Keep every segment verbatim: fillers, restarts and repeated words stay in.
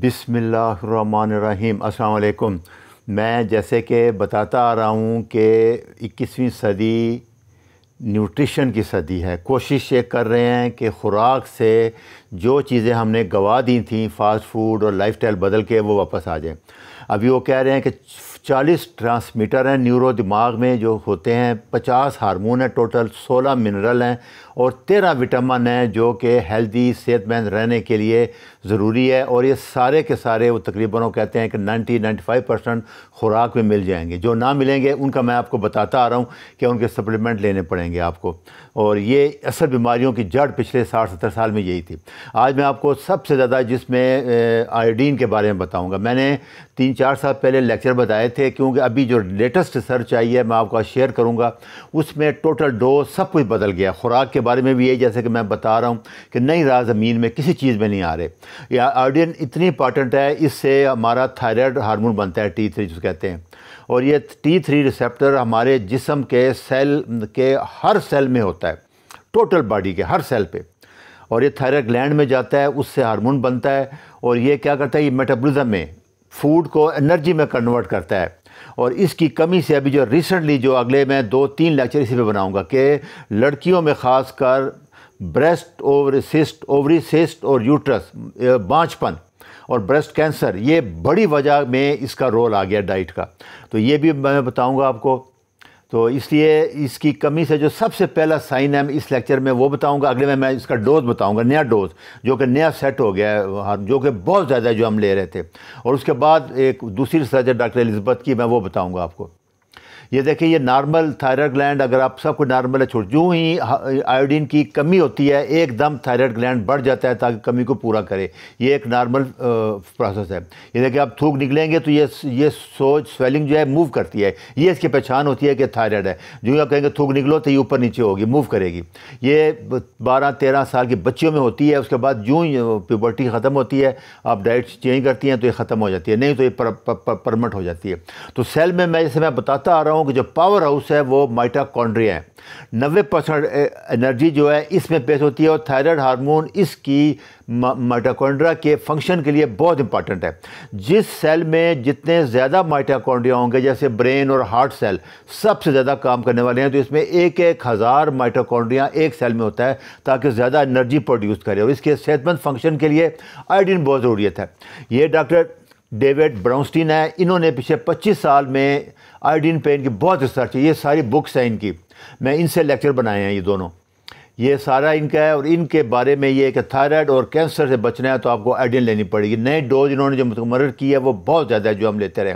बिस्मिल्लाहिर्रहमानिर्रहीम। अस्सलाम वालेकुम। मैं जैसे कि बताता आ रहा हूँ कि इक्कीसवीं सदी न्यूट्रिशन की सदी है। कोशिश ये कर रहे हैं कि ख़ुराक से जो चीज़ें हमने गवा दी थी फ़ास्ट फूड और लाइफस्टाइल बदल के वो वापस आ जाए। अभी वो कह रहे हैं कि चालीस ट्रांसमीटर हैं न्यूरो दिमाग में जो होते हैं, पचास हार्मोन हैं टोटल, सोलह मिनरल हैं और तेरह विटामिन हैं जो कि हेल्दी सेहतमंद रहने के लिए ज़रूरी है। और ये सारे के सारे वो तकरीबन कहते हैं कि नब्बे पचानवे परसेंट ख़ुराक में मिल जाएंगे। जो ना मिलेंगे उनका मैं आपको बताता आ रहा हूँ कि उनके सप्लीमेंट लेने पड़ेंगे आपको। और ये असल बीमारियों की जड़ पिछले साठ सत्तर साल में यही थी। आज मैं आपको सबसे ज़्यादा जिसमें आयोडीन के बारे में बताऊँगा। मैंने तीन चार साल पहले लेक्चर बताए थे, क्योंकि अभी जो लेटेस्ट रिसर्च आई है मैं आपको शेयर करूंगा, उसमें टोटल डोज सब कुछ बदल गया। ख़ुराक के बारे में भी यही, जैसे कि मैं बता रहा हूं कि नई राह ज़मीन में किसी चीज़ में नहीं आ रहे। या आयोडीन इतनी इंपॉर्टेंट है, इससे हमारा थायराइड हार्मोन बनता है टी थ्री जिसको कहते हैं। और ये टी थ्री रिसेप्टर हमारे जिसम के सेल के हर सेल में होता है, टोटल बॉडी के हर सेल पर। और ये थायराइड ग्लैंड में जाता है, उससे हार्मोन बनता है। और ये क्या करता है, ये मेटाबॉलिज्म में फूड को एनर्जी में कन्वर्ट करता है। और इसकी कमी से अभी जो रिसेंटली जो अगले मैं दो तीन लेक्चर इसी पे बनाऊंगा कि लड़कियों में खासकर breast over cyst ovary cyst और यूट्रस बाँझपन और ब्रेस्ट कैंसर, ये बड़ी वजह में इसका रोल आ गया डाइट का। तो ये भी मैं बताऊंगा आपको। तो इसलिए इसकी कमी से जो सबसे पहला साइन है इस लेक्चर में वो बताऊंगा। अगले में मैं इसका डोज बताऊंगा, नया डोज जो कि नया सेट हो गया है, जो कि बहुत ज़्यादा जो हम ले रहे थे। और उसके बाद एक दूसरी रिसर्च है डॉक्टर एलिज़ाबेथ की, मैं वो बताऊंगा आपको। ये देखिए, ये नॉर्मल थायराइड ग्लैंड, अगर आप सबको नॉर्मल है छोड़, जो ही आयोडीन की कमी होती है एकदम थायराइड ग्लैंड बढ़ जाता है ताकि कमी को पूरा करे। ये एक नॉर्मल प्रोसेस है। ये देखिए, आप थूक निकलेंगे तो ये ये सोज स्वेलिंग जो है मूव करती है, ये इसकी पहचान होती है कि थायराइड है। जो आप कहेंगे थूक निकलो तो ये ऊपर नीचे होगी, मूव करेगी। ये बारह तेरह साल की बच्चियों में होती है। उसके बाद जो ही प्यूबर्टी ख़त्म होती है, आप डाइट चेंज करती हैं तो ये ख़त्म हो जाती है, नहीं तो ये परमनेंट हो जाती है। तो सेल में मैं जैसे मैं बताता आ रहा हूँ कि जो पावर हाउस है वो माइटोकॉन्ड्रिया है। नब्बे परसेंट एनर्जी जो है इसमें पेश होती है। और थायराइड हार्मोन इसकी माइटोकॉन्ड्रिया के फंक्शन के लिए बहुत इंपॉर्टेंट है। जिस सेल में जितने ज़्यादा माइटोकॉन्ड्रिया होंगे, जैसे ब्रेन और हार्ट सेल सबसे ज़्यादा काम करने वाले हैं, तो इसमें एक एक हज़ार माइटोकॉन्ड्रिया एक सेल में होता है ताकि ज़्यादा एनर्जी प्रोड्यूस करे। और इसके सेहतमंद फंक्शन के लिए आयोडीन बहुत ज़रूरत है। ये डॉक्टर डेविड ब्राउनस्टीन है, इन्होंने पिछले पच्चीस साल में आयोडीन पे इनकी बहुत रिसर्च है। ये सारी बुक्स हैं इनकी, मैं इनसे लेक्चर बनाए हैं ये दोनों, ये सारा इनका है। और इनके बारे में ये कि थायराइड और कैंसर से बचना है तो आपको आयोडीन लेनी पड़ेगी। नए डोज इन्होंने जो मुकर्रर की है वो बहुत ज़्यादा है, जो हम लेते रहे।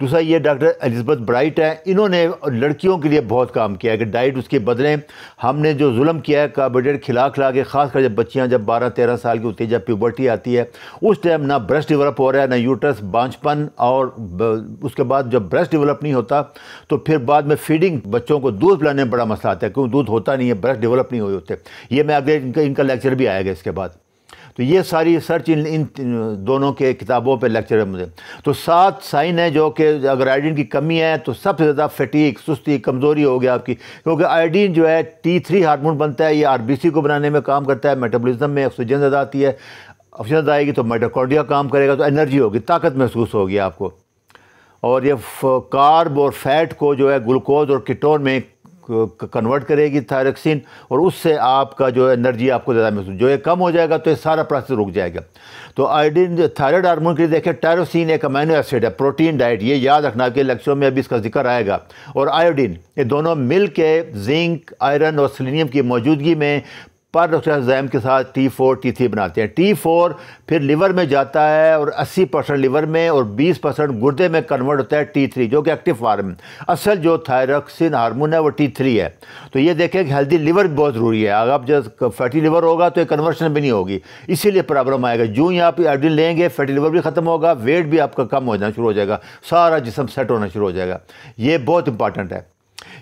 दूसरा, ये डॉक्टर एलिज़ाबेथ ब्राइट है, इन्होंने लड़कियों के लिए बहुत काम किया है कि डाइट उसके बदलें। हमने जो जुल्म किया है कार्बोहाइड्रेट खिला खिला के, खासकर जब बच्चियाँ जब बारह तेरह साल की होती है, जब प्यूबर्टी आती है, उस टाइम ना ब्रेस्ट डेवलप हो रहा है ना यूट्रस बाँझपन। और उसके बाद जब ब्रेस्ट डेवलप नहीं होता तो फिर बाद में फीडिंग, बच्चों को दूध पिलाने में बड़ा मसला आता है क्योंकि दूध होता नहीं है, ब्रेस्ट डेवलप नहीं हो होते। ये मैं अगले इनका, इनका लेक्चर भी आएगा इसके बाद। तो ये सारी रिसर्च इन इन दोनों के किताबों पे लेक्चर है मुझे। तो सात साइन है जो कि अगर आयोडीन की कमी है तो सबसे ज़्यादा फटीग, सुस्ती, कमज़ोरी हो गया आपकी, क्योंकि आयोडीन जो है टी थ्री हार्मोन बनता है। ये आरबीसी को बनाने में काम करता है, मेटाबॉलिज्म में ऑक्सीजन ज़्यादा आती है, ऑक्सीजन ज़्यादा आएगी तो माइटोकॉन्ड्रिया काम करेगा, तो एनर्जी होगी, ताकत महसूस होगी आपको। और ये कार्ब और फैट को जो है ग्लूकोज और कीटोन में कन्वर्ट करेगी थायरोक्सिन, और उससे आपका जो एनर्जी आपको ज़्यादा महसूस, जो ये कम हो जाएगा तो ये सारा प्रोसेस रुक जाएगा। तो आयोडीन थायराइड हार्मोन के लिए देखें, टायरोसिन एक अमीनो एसिड है, प्रोटीन डाइट, ये याद रखना, आपके लेक्चरों में अभी इसका जिक्र आएगा। और आयोडीन, ये दोनों मिल के जिंक, आयरन और सेलेनियम की मौजूदगी में पर एंजाइम के साथ टी फोर टी थ्री बनाते हैं। टी फोर फिर लिवर में जाता है और अस्सी परसेंट लिवर में और बीस परसेंट गुर्दे में कन्वर्ट होता है टी थ्री, जो कि एक्टिव फार्म। असल जो थायरोक्सिन हार्मोन है वो टी थ्री है। तो ये देखें कि हेल्दी लिवर बहुत ज़रूरी है। अगर आप जब फैटी लिवर होगा तो ये कन्वर्शन भी नहीं होगी, इसीलिए प्रॉब्लम आएगा। जो ही आप आयोडीन लेंगे फैटी लिवर भी ख़त्म होगा, वेट भी आपका कम हो जाना शुरू हो जाएगा, सारा जिसम सेट होना शुरू हो जाएगा। ये बहुत इंपॉर्टेंट है।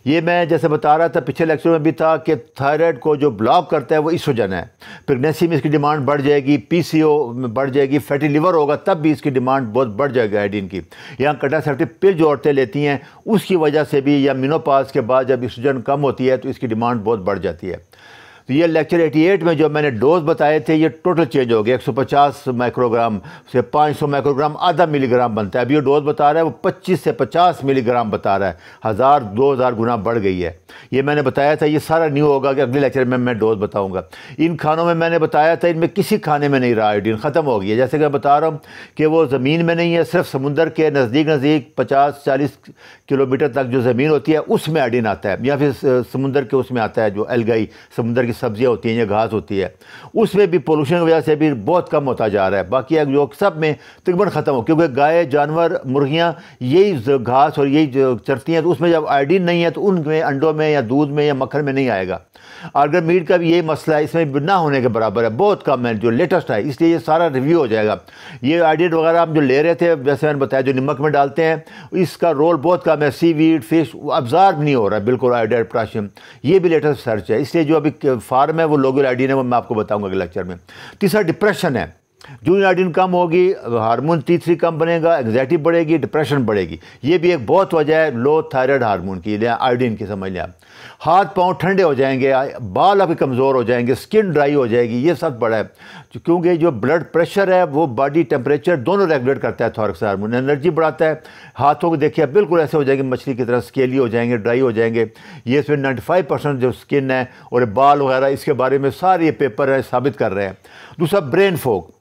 ये मैं जैसे बता रहा था पिछले लेक्चर में भी था कि थायराइड को जो ब्लॉक करता है वो ईस्ट्रोजन है। प्रेगनेंसी में इसकी डिमांड बढ़ जाएगी, पीसीओ में बढ़ जाएगी, फैटी लिवर होगा तब भी इसकी डिमांड बहुत बढ़ जाएगी आयोडीन की। यहाँ कंट्रासेप्टिव पिल जो औरतें लेती हैं उसकी वजह से भी, या मेनोपॉज के बाद जब ईस्ट्रोजन कम होती है तो इसकी डिमांड बहुत बढ़ जाती है। तो ये लेक्चर अठासी में जो मैंने डोज बताए थे ये टोटल चेंज हो गया। एक सौ पचास माइक्रोग्राम से पाँच सौ माइक्रोग्राम आधा मिलीग्राम बनता है। अब ये डोज बता रहा है वो पच्चीस से पचास मिलीग्राम बता रहा है, हज़ार दो हज़ार गुना बढ़ गई है। ये मैंने बताया था, ये सारा न्यू होगा कि अगले लेक्चर में मैं डोज बताऊँगा। इन खानों में मैंने बताया था इनमें किसी खाने में नहीं रहा आयोडीन, ख़त्म हो गया। जैसे कि मैं बता रहा हूँ कि वो ज़मीन में नहीं है, सिर्फ समुंदर के नज़दीक नज़दीक पचास चालीस किलोमीटर तक जो ज़मीन होती है उसमें आयोडीन आता है, या फिर समुंदर के उसमें आता है जो एल्गाई समुंदर की सब्जियां होती हैं या घास होती है, उसमें भी पोल्यूशन की वजह से भी बहुत कम होता जा रहा है। बाकी एक जो सब में तकरीबन ख़त्म हो, क्योंकि गाय जानवर मुर्गियाँ यही घास और यही जो चरती हैं, तो उसमें जब आयोडीन नहीं है तो उनमें अंडों में या दूध में या मक्खन में नहीं आएगा। आर्गर मीट का भी यही मसला है, इसमें ना होने के बराबर है, बहुत कम है जो लेटेस्ट है, इसलिए ये सारा रिव्यू हो जाएगा। ये आयोडीन वगैरह आप जो ले रहे थे, जैसे मैंने बताया जो नमक में डालते हैं, इसका रोल बहुत कम है। सी वीड फिश अब्जॉर्ब नहीं हो रहा है बिल्कुल आयोडाइड पोटाशियम, ये भी लेटेस्ट सर्च है। इसलिए जो अभी फार्म है वो लोकल आयोडीन है, वो मैं आपको बताऊंगा अगले लेक्चर में। तीसरा डिप्रेशन है, जो आयोडीन कम होगी हार्मोन टी थ्री कम बनेगा, एंग्जायटी बढ़ेगी, डिप्रेशन बढ़ेगी, ये भी एक बहुत वजह है लो थायराइड हार्मोन की या आयोडीन की, समझ लें आप। हाथ पाँव ठंडे हो जाएंगे, बाल आपके कमज़ोर हो जाएंगे, स्किन ड्राई हो जाएगी, ये सब बड़ा है, क्योंकि जो ब्लड प्रेशर है वो बॉडी टेम्परेचर दोनों रेगुलेट करता है थायरोक्सिन हार्मोन, एनर्जी बढ़ाता है। हाथों को देखिए बिल्कुल ऐसे हो जाएंगे मछली की तरह, स्केली हो जाएंगे, ड्राई हो जाएंगे। ये इसमें नाइन्टी फाइव परसेंट जो स्किन है और बाल वगैरह, इसके बारे में सारे पेपर है साबित कर रहे हैं। दूसरा ब्रेन फॉग,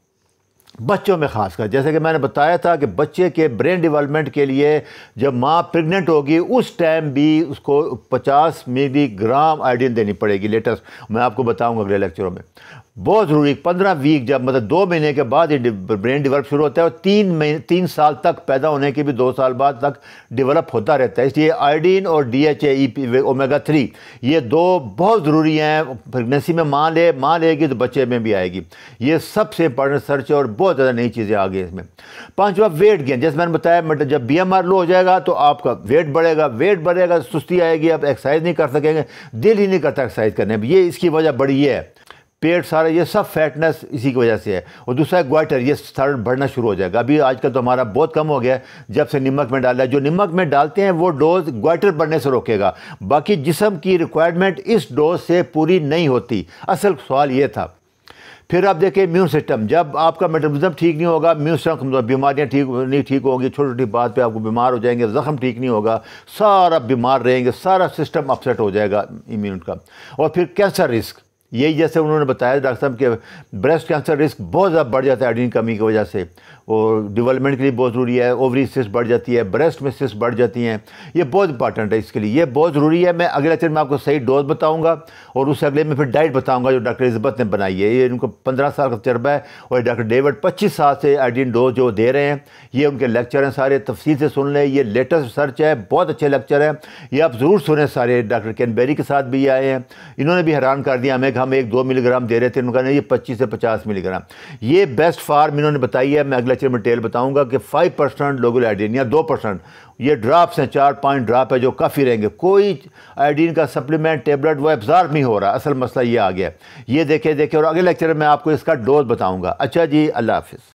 बच्चों में खासकर, जैसे कि मैंने बताया था कि बच्चे के ब्रेन डेवलपमेंट के लिए जब माँ प्रेग्नेंट होगी उस टाइम भी उसको पचास मिलीग्राम आयोडीन देनी पड़ेगी, लेटेस्ट मैं आपको बताऊंगा अगले लेक्चरों में। बहुत ज़रूरी, पंद्रह वीक जब मतलब दो महीने के बाद ये ब्रेन डेवलप शुरू होता है और तीन महीने तीन साल तक, पैदा होने के भी दो साल बाद तक डेवलप होता रहता है। इसलिए आयोडीन और D H A omega three ये दो बहुत ज़रूरी हैं, प्रेगनेंसी में माँ ले माँ लेगी तो बच्चे में भी आएगी। ये सबसे इंपॉर्टेंट सर्च है और बहुत ज़्यादा नई चीज़ें आ गई इसमें। पाँचवा वेट गेन, जैसे मैंने बताया मतलब जब बी एम आर लो हो जाएगा तो आपका वेट बढ़ेगा, वेट बढ़ेगा सुस्ती आएगी, आप एक्सरसाइज नहीं कर सकेंगे, दिल ही नहीं करता एक्सरसाइज करने में, ये इसकी वजह बड़ी है। पेट सारा ये सब फैटनेस इसी की वजह से है। और दूसरा ग्वाइटर, ये थायराइड बढ़ना शुरू हो जाएगा। अभी आजकल तो हमारा बहुत कम हो गया है जब से नमक में डाला है, जो नमक में डालते हैं वो डोज ग्वाइटर बढ़ने से रोकेगा, बाकी जिस्म की रिक्वायरमेंट इस डोज से पूरी नहीं होती, असल सवाल ये था। फिर आप देखें इम्यून सिस्टम, जब आपका मेटाबॉलिज्म ठीक नहीं होगा, इम्यून सिस्टम बीमारियाँ ठीक नहीं ठीक होंगी, छोटी छोटी बात पे आपको बीमार हो जाएंगे, ज़ख्म ठीक नहीं होगा, सारा बीमार रहेंगे, सारा सिस्टम अपसेट हो जाएगा इम्यून का। और फिर कैंसर रिस्क, यही जैसे उन्होंने बताया डॉक्टर साहब के ब्रेस्ट कैंसर रिस्क बहुत ज़्यादा बढ़ जाता है आयोडीन कमी की वजह से, और डेवलपमेंट के लिए बहुत ज़रूरी है। ओवरी सिस्ट बढ़ जाती है, ब्रेस्ट में सिस्ट बढ़ जाती हैं, ये बहुत इंपॉर्टेंट है, इसके लिए ये बहुत ज़रूरी है। मैं अगले लेक्चर में आपको सही डोज बताऊंगा और उससे अगले में फिर डाइट बताऊंगा जो डॉक्टर इलिज़ाबेथ ने बनाई है। ये उनको पंद्रह साल का तजर्बा है और डॉक्टर डेविड पच्चीस साल से आयोडीन डोज जो दे रहे हैं, ये उनके लेक्चर हैं, सारे तफसील से सुन लें, ये लेटेस्ट रिसर्च है, बहुत अच्छे लेक्चर हैं, ये आप ज़रूर सुने। सारे डॉक्टर कैनबेरी के साथ भी आए हैं, इन्होंने भी हैरान कर दिया हमें, हम एक दो मिलीग्राम दे रहे थे, उनका नहीं ये पच्चीस से पचास मिलीग्राम। ये बेस्ट फार्म इन्होंने बताई है, मैं अगले लेक्चर में डिटेल बताऊंगा कि पाँच परसेंट लोकल आयोडीन या दो परसेंट, ये ड्राप्स हैं, चार पाँच ड्राप है जो काफ़ी रहेंगे। कोई आयोडीन का सप्लीमेंट टेबलेट वो एब्जॉर्ब नहीं हो रहा, असल मसला ये आ गया। ये देखे देखे और अगले लेक्चर में आपको इसका डोज बताऊँगा। अच्छा जी, अल्लाह हाफिज़।